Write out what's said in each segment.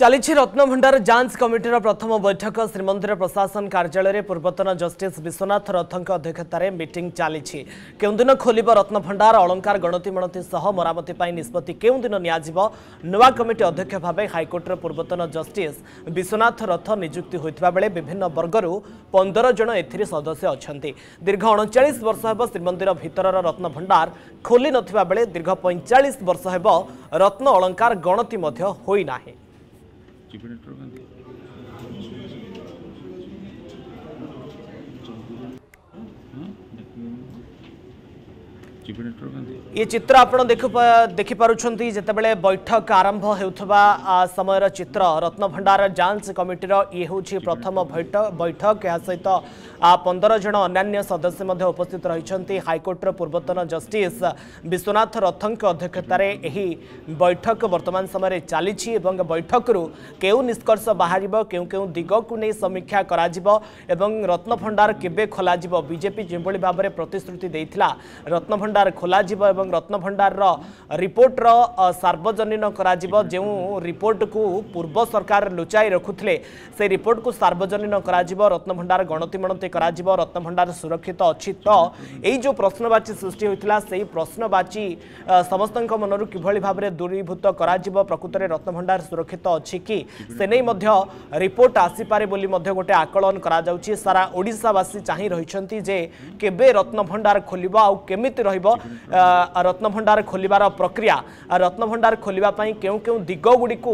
चलिछि रत्नभंडार जांच कमिटीर प्रथम बैठक श्रीमंदिर प्रशासन कार्यालय पूर्वतन जस्टिस विश्वनाथ रथंक अध्यक्षतार मीटिंग चलिछि। केउदिन खोलिबो रत्नभंडार अलंकार गणति मणति सह मरामती पाई निष्पत्ति केउदिन नियाजिबो नवा कमिटी अध्यक्ष भाबे हाइकोर्टर पूर्वतन जस्टिस विश्वनाथ रथ नियुक्ति होइतबा बेले विभिन्न वर्गरु 15 जन एथिरि सदस्य अछंती। दीर्घ 39 वर्ष हेबो श्रीमंदिर भितरर रत्नभंडार खोली नथिबा बेले दीर्घ 45 वर्ष हेबो रत्न अलंकार गणति मध्ये होई नाही। ये चित्र आपण देखिपारुछंती जेतेबेले बैठक आरंभ हेउथबा समयर चित्र रत्नभंडार जांच कमिटीर ये होछि प्रथम बैठक। या सहित 15 जन अन्य सदस्य मध्ये उपस्थित रहिछंती। हाइकोर्टर पूर्वतन जस्टिस विश्वनाथ रथंक अध्यक्षतार एही बैठक वर्तमान समय चलिछि एवं बैठकरु केउ निष्कर्ष बाहरिबो केउ केउ दिगकु नै समीक्षा कराजिबो एवं रत्नभंडार केबे खोलाजिबो। बीजेपी जेभली भाबरे प्रतिश्रुति दैथिला रत्नभंडार खोला जीवा एवं रत्नभंडार रिपोर्ट सार्वजनिक कराजिबो। जो रिपोर्ट को पूर्व सरकार लुचाई रखुथिले से रिपोर्ट को सार्वजनिक कराजिबो। रत्नभंडार गणति मणति कराजिबो। रत्नभंडार सुरक्षित अच्छी तो यही जो प्रश्नवाची सृष्टि होता से प्रश्नवाची समस्त मनर किभली भाव में दूरीभूत कराजिबो। प्रकृत में रत्नभंडार सुरक्षित अच्छी कि से नहीं रिपोर्ट आसीपारे बोली गोटे आकलन कराउछि। सारा ओडिशावासी चाहि रहिछंती जे केबे रत्नभंडार खोलिबो आ केमिति रत्नभंडार खोलिबार प्रक्रिया रत्नभंडार खोलिबा पई केउ केउ दिग गुडी को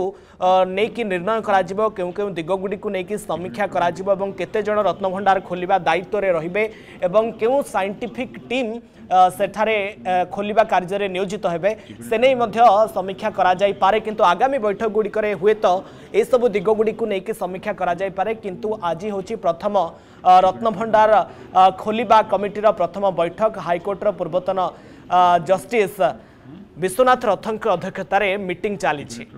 नेकी निर्णय कराजिबो केउ केउ दिग गुडी को नेकी समीक्षा कराजिबो एवं केते जण रत्नभंडार खोलिबा दायित्व रे रहिबे एवं केउ साइंटिफिक टीम सेठारे खोलिबा कार्य रे नियोजित हेबे से नै मध्य समीक्षा करा जाई पारे। किंतु आगामी बैठक गुडी करे हुए तो ए सब दिग गुडी को नेकी समीक्षा करा जाई पारे। किंतु आजि होछि प्रथम रत्नभंडार खोलिबा कमिटीर प्रथम बैठक। हाइकोर्टर पूर्वत जस्टिस विश्वनाथ रथंक अध्यक्षतार मीटिंग चलिछि।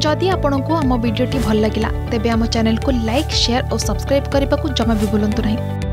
जदि आपंक आम भिडी भल लगा तेब आम चैनल को लाइक शेयर और सब्सक्राइब करने को जमा भी भूलु नहीं।